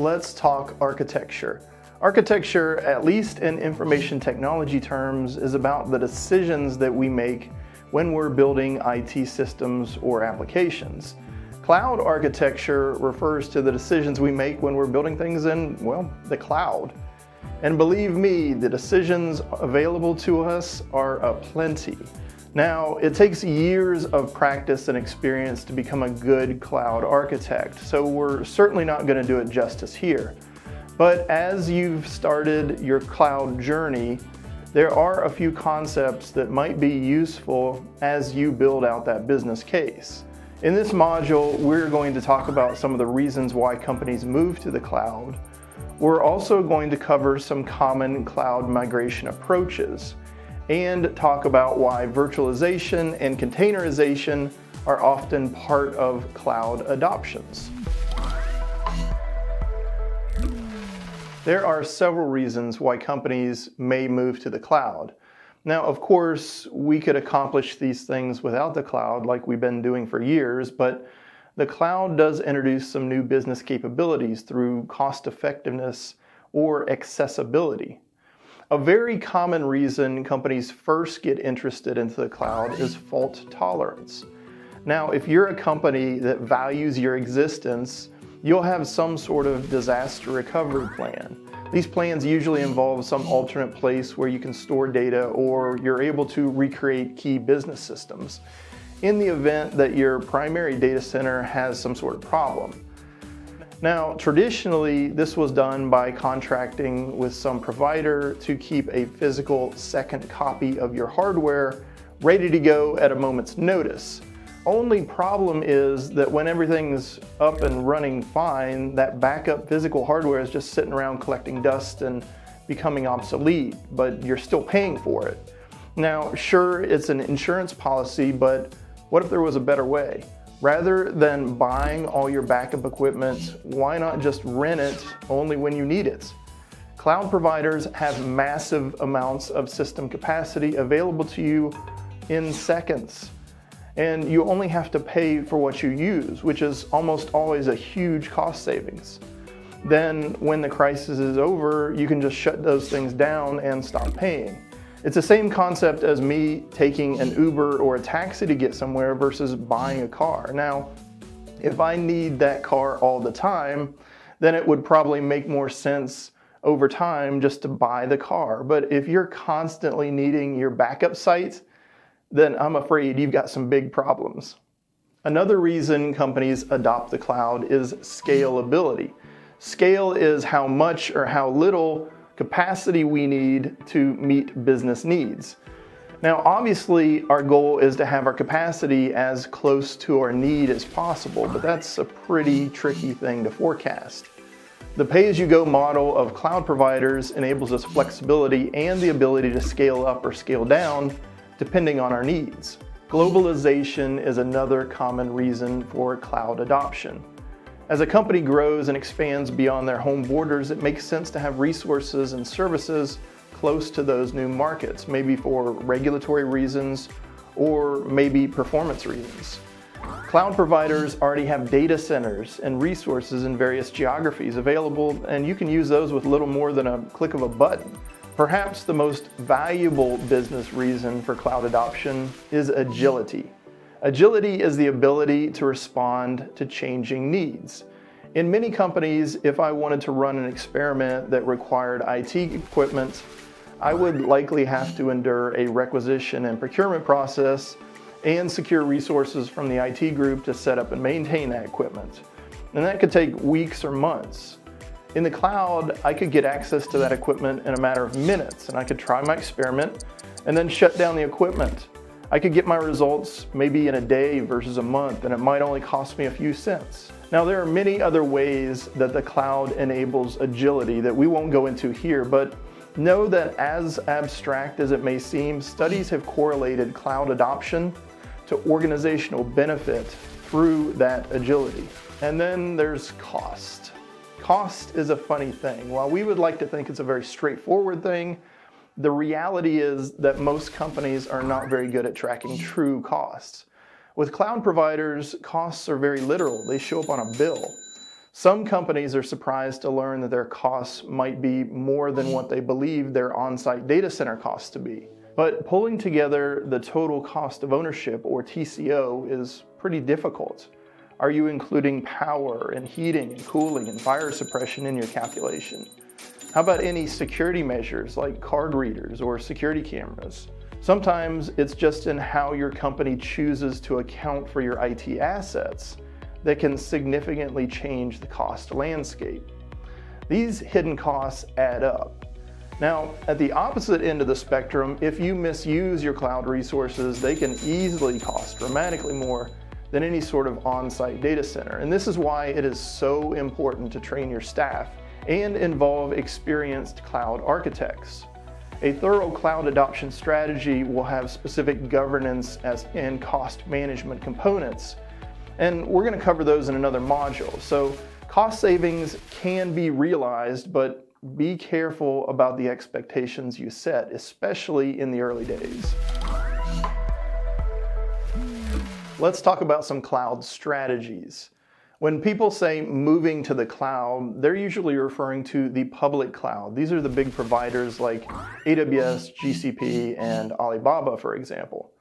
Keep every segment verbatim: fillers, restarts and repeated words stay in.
let's talk architecture. Architecture, at least in information technology terms, is about the decisions that we make when we're building I T systems or applications. Cloud architecture refers to the decisions we make when we're building things in, well, the cloud. And believe me, the decisions available to us are aplenty. Now, it takes years of practice and experience to become a good cloud architect, so we're certainly not going to do it justice here. But as you've started your cloud journey, there are a few concepts that might be useful as you build out that business case. In this module, we're going to talk about some of the reasons why companies move to the cloud. We're also going to cover some common cloud migration approaches and talk about why virtualization and containerization are often part of cloud adoptions. There are several reasons why companies may move to the cloud. Now, of course, we could accomplish these things without the cloud like we've been doing for years, but the cloud does introduce some new business capabilities through cost effectiveness or accessibility. A very common reason companies first get interested into the cloud is fault tolerance. Now, if you're a company that values your existence, you'll have some sort of disaster recovery plan. These plans usually involve some alternate place where you can store data or you're able to recreate key business systems in the event that your primary data center has some sort of problem. Now, traditionally, this was done by contracting with some provider to keep a physical second copy of your hardware ready to go at a moment's notice. Only problem is that when everything's up and running fine, that backup physical hardware is just sitting around collecting dust and becoming obsolete, but you're still paying for it. Now, sure, it's an insurance policy, but what if there was a better way? Rather than buying all your backup equipment, why not just rent it only when you need it? Cloud providers have massive amounts of system capacity available to you in seconds, and you only have to pay for what you use, which is almost always a huge cost savings. Then when the crisis is over, you can just shut those things down and stop paying. It's the same concept as me taking an Uber or a taxi to get somewhere versus buying a car. Now, if I need that car all the time, then it would probably make more sense over time just to buy the car. But if you're constantly needing your backup site, then I'm afraid you've got some big problems. Another reason companies adopt the cloud is scalability. Scale is how much or how little capacity we need to meet business needs. Now, obviously, our goal is to have our capacity as close to our need as possible, but that's a pretty tricky thing to forecast. The pay-as-you-go model of cloud providers enables us flexibility and the ability to scale up or scale down depending on our needs. Globalization is another common reason for cloud adoption. As a company grows and expands beyond their home borders, it makes sense to have resources and services close to those new markets, maybe for regulatory reasons or maybe performance reasons. Cloud providers already have data centers and resources in various geographies available, and you can use those with little more than a click of a button. Perhaps the most valuable business reason for cloud adoption is agility. Agility is the ability to respond to changing needs. In many companies, if I wanted to run an experiment that required I T equipment, I would likely have to endure a requisition and procurement process and secure resources from the I T group to set up and maintain that equipment. And that could take weeks or months. In the cloud, I could get access to that equipment in a matter of minutes, and I could try my experiment and then shut down the equipment. I could get my results maybe in a day versus a month, and it might only cost me a few cents. Now, there are many other ways that the cloud enables agility that we won't go into here, but know that as abstract as it may seem, studies have correlated cloud adoption to organizational benefit through that agility. And then there's cost. Cost is a funny thing. While we would like to think it's a very straightforward thing, the reality is that most companies are not very good at tracking true costs. With cloud providers, costs are very literal. They show up on a bill. Some companies are surprised to learn that their costs might be more than what they believe their on-site data center costs to be. But pulling together the total cost of ownership, or T C O, is pretty difficult. Are you including power and heating and cooling and fire suppression in your calculation? How about any security measures like card readers or security cameras? Sometimes it's just in how your company chooses to account for your I T assets that can significantly change the cost landscape. These hidden costs add up. Now, at the opposite end of the spectrum, if you misuse your cloud resources, they can easily cost dramatically more than any sort of on-site data center. And this is why it is so important to train your staff and involve experienced cloud architects. A thorough cloud adoption strategy will have specific governance and cost management components. And we're going to cover those in another module. So cost savings can be realized, but be careful about the expectations you set, especially in the early days. Let's talk about some cloud strategies. When people say moving to the cloud, they're usually referring to the public cloud. These are the big providers like A W S, G C P, and Alibaba, for example.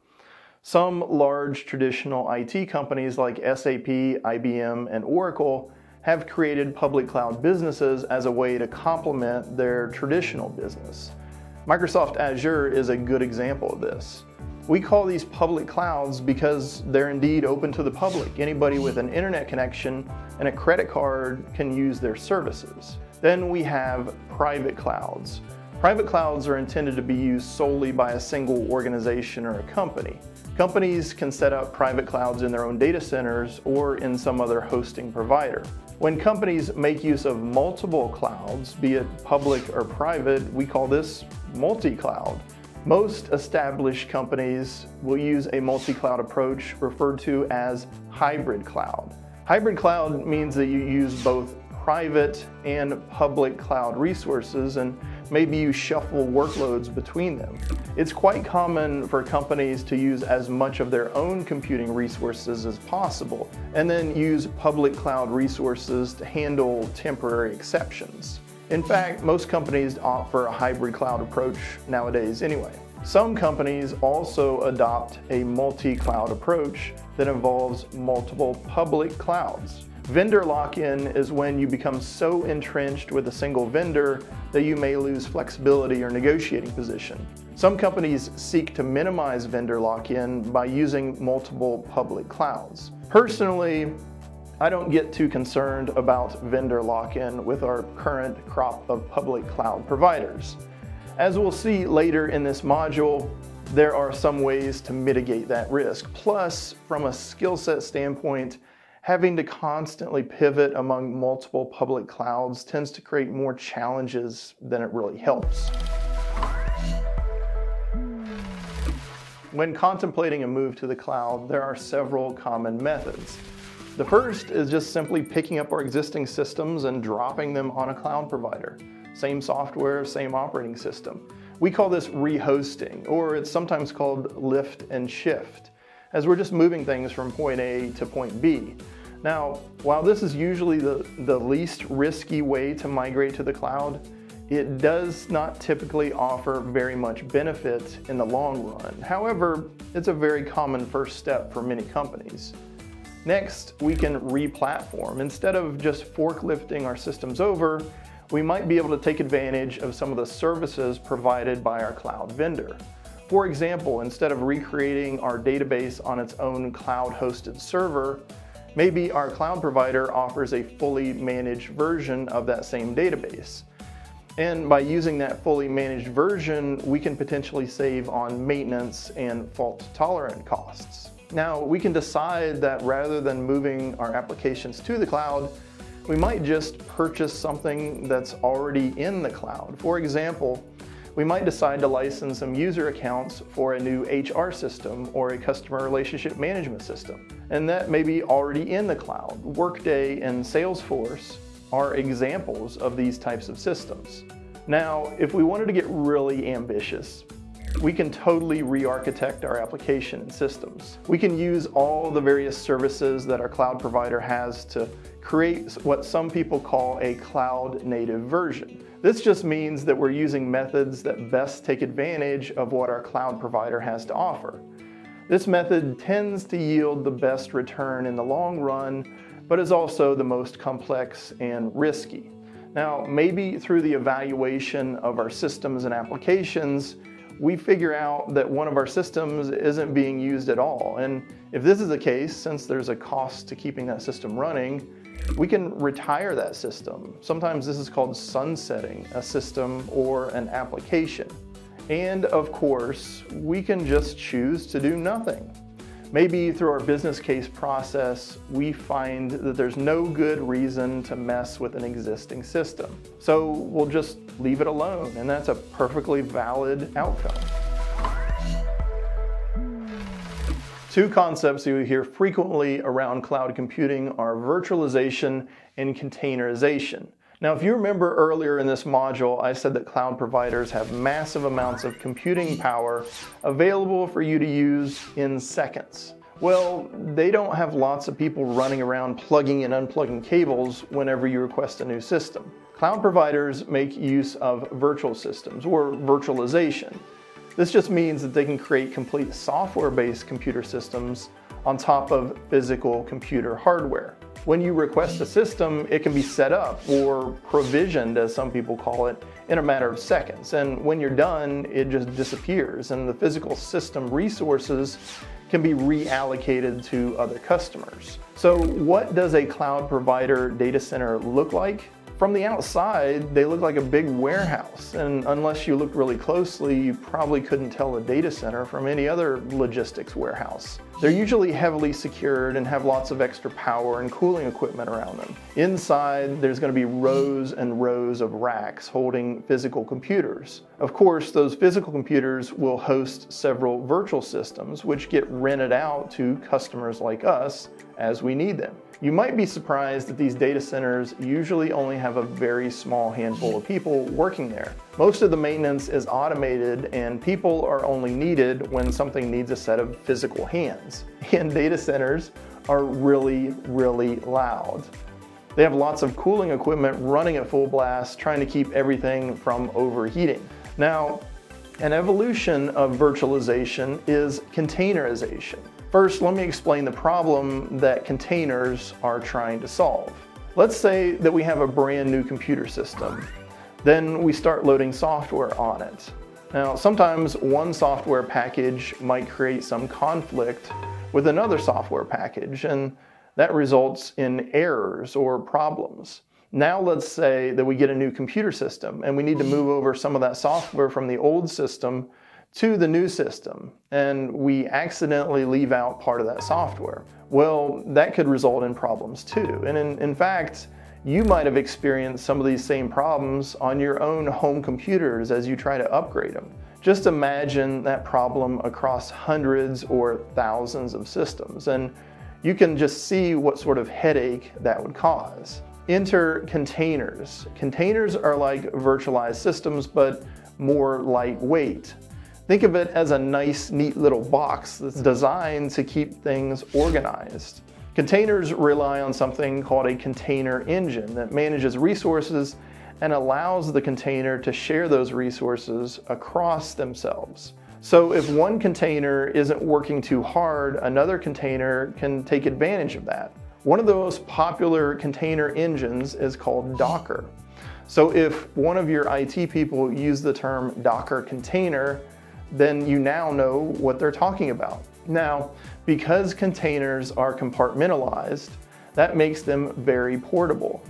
Some large traditional I T companies like S A P, I B M, and Oracle have created public cloud businesses as a way to complement their traditional business. Microsoft Azure is a good example of this. We call these public clouds because they're indeed open to the public. Anybody with an internet connection and a credit card can use their services. Then we have private clouds. Private clouds are intended to be used solely by a single organization or a company. Companies can set up private clouds in their own data centers or in some other hosting provider. When companies make use of multiple clouds, be it public or private, we call this multi-cloud. Most established companies will use a multi-cloud approach referred to as hybrid cloud. Hybrid cloud means that you use both private and public cloud resources, and maybe you shuffle workloads between them. It's quite common for companies to use as much of their own computing resources as possible, and then use public cloud resources to handle temporary exceptions. In fact, most companies opt for a hybrid cloud approach nowadays anyway. Some companies also adopt a multi-cloud approach that involves multiple public clouds. Vendor lock-in is when you become so entrenched with a single vendor that you may lose flexibility or negotiating position. Some companies seek to minimize vendor lock-in by using multiple public clouds. Personally, I don't get too concerned about vendor lock-in with our current crop of public cloud providers. As we'll see later in this module, there are some ways to mitigate that risk. Plus, from a skill set standpoint, having to constantly pivot among multiple public clouds tends to create more challenges than it really helps. When contemplating a move to the cloud, there are several common methods. The first is just simply picking up our existing systems and dropping them on a cloud provider. Same software, same operating system. We call this rehosting, or it's sometimes called lift and shift, as we're just moving things from point A to point B. Now, while this is usually the, the least risky way to migrate to the cloud, it does not typically offer very much benefit in the long run. However, it's a very common first step for many companies. Next, we can re-platform. Instead of just forklifting our systems over, we might be able to take advantage of some of the services provided by our cloud vendor. For example, instead of recreating our database on its own cloud-hosted server, maybe our cloud provider offers a fully managed version of that same database. And by using that fully managed version, we can potentially save on maintenance and fault-tolerant costs. Now, we can decide that rather than moving our applications to the cloud, we might just purchase something that's already in the cloud. For example, we might decide to license some user accounts for a new H R system or a customer relationship management system. And that may be already in the cloud. Workday and Salesforce are examples of these types of systems. Now, if we wanted to get really ambitious, we can totally re-architect our application and systems. We can use all the various services that our cloud provider has to creates what some people call a cloud-native version. This just means that we're using methods that best take advantage of what our cloud provider has to offer. This method tends to yield the best return in the long run, but is also the most complex and risky. Now, maybe through the evaluation of our systems and applications, we figure out that one of our systems isn't being used at all. And if this is the case, since there's a cost to keeping that system running, we can retire that system. Sometimes this is called sunsetting a system or an application. And of course, we can just choose to do nothing. Maybe through our business case process, we find that there's no good reason to mess with an existing system. So we'll just leave it alone, and that's a perfectly valid outcome. Two concepts you hear frequently around cloud computing are virtualization and containerization. Now, if you remember earlier in this module, I said that cloud providers have massive amounts of computing power available for you to use in seconds. Well, they don't have lots of people running around plugging and unplugging cables whenever you request a new system. Cloud providers make use of virtual systems or virtualization. This just means that they can create complete software-based computer systems on top of physical computer hardware. When you request a system, it can be set up or provisioned, as some people call it, in a matter of seconds. And when you're done, it just disappears, and the physical system resources can be reallocated to other customers. So what does a cloud provider data center look like? From the outside, they look like a big warehouse, and unless you looked really closely, you probably couldn't tell a data center from any other logistics warehouse. They're usually heavily secured and have lots of extra power and cooling equipment around them. Inside, there's going to be rows and rows of racks holding physical computers. Of course, those physical computers will host several virtual systems, which get rented out to customers like us as we need them. You might be surprised that these data centers usually only have a very small handful of people working there. Most of the maintenance is automated, and people are only needed when something needs a set of physical hands. And data centers are really, really loud. They have lots of cooling equipment running at full blast, trying to keep everything from overheating. Now, an evolution of virtualization is containerization. First, let me explain the problem that containers are trying to solve. Let's say that we have a brand new computer system. Then we start loading software on it. Now, sometimes one software package might create some conflict with another software package, and that results in errors or problems. Now let's say that we get a new computer system and we need to move over some of that software from the old system to the new system, and we accidentally leave out part of that software. Well, that could result in problems too. And in, in fact, you might have experienced some of these same problems on your own home computers as you try to upgrade them. Just imagine that problem across hundreds or thousands of systems, and you can just see what sort of headache that would cause. Enter containers. Containers are like virtualized systems, but more lightweight. Think of it as a nice, neat little box that's designed to keep things organized. Containers rely on something called a container engine that manages resources and allows the container to share those resources across themselves. So if one container isn't working too hard, another container can take advantage of that. One of the most popular container engines is called Docker. So if one of your I T people use the term Docker container, then you now know what they're talking about. Now, because containers are compartmentalized, that makes them very portable.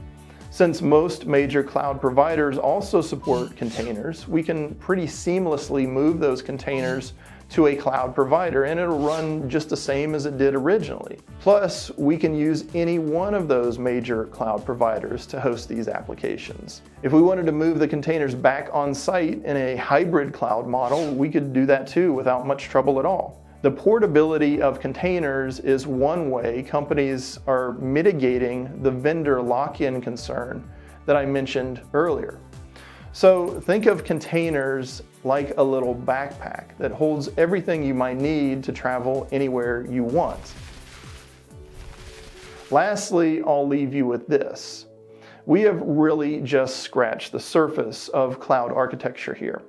Since most major cloud providers also support containers, we can pretty seamlessly move those containers to a cloud provider, and it'll run just the same as it did originally. Plus, we can use any one of those major cloud providers to host these applications. If we wanted to move the containers back on site in a hybrid cloud model, we could do that too without much trouble at all. The portability of containers is one way companies are mitigating the vendor lock-in concern that I mentioned earlier. So think of containers like a little backpack that holds everything you might need to travel anywhere you want. Lastly, I'll leave you with this. We have really just scratched the surface of cloud architecture here.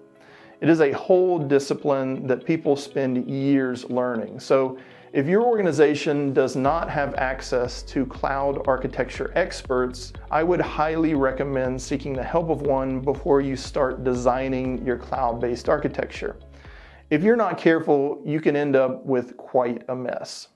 It is a whole discipline that people spend years learning. So if your organization does not have access to cloud architecture experts, I would highly recommend seeking the help of one before you start designing your cloud-based architecture. If you're not careful, you can end up with quite a mess.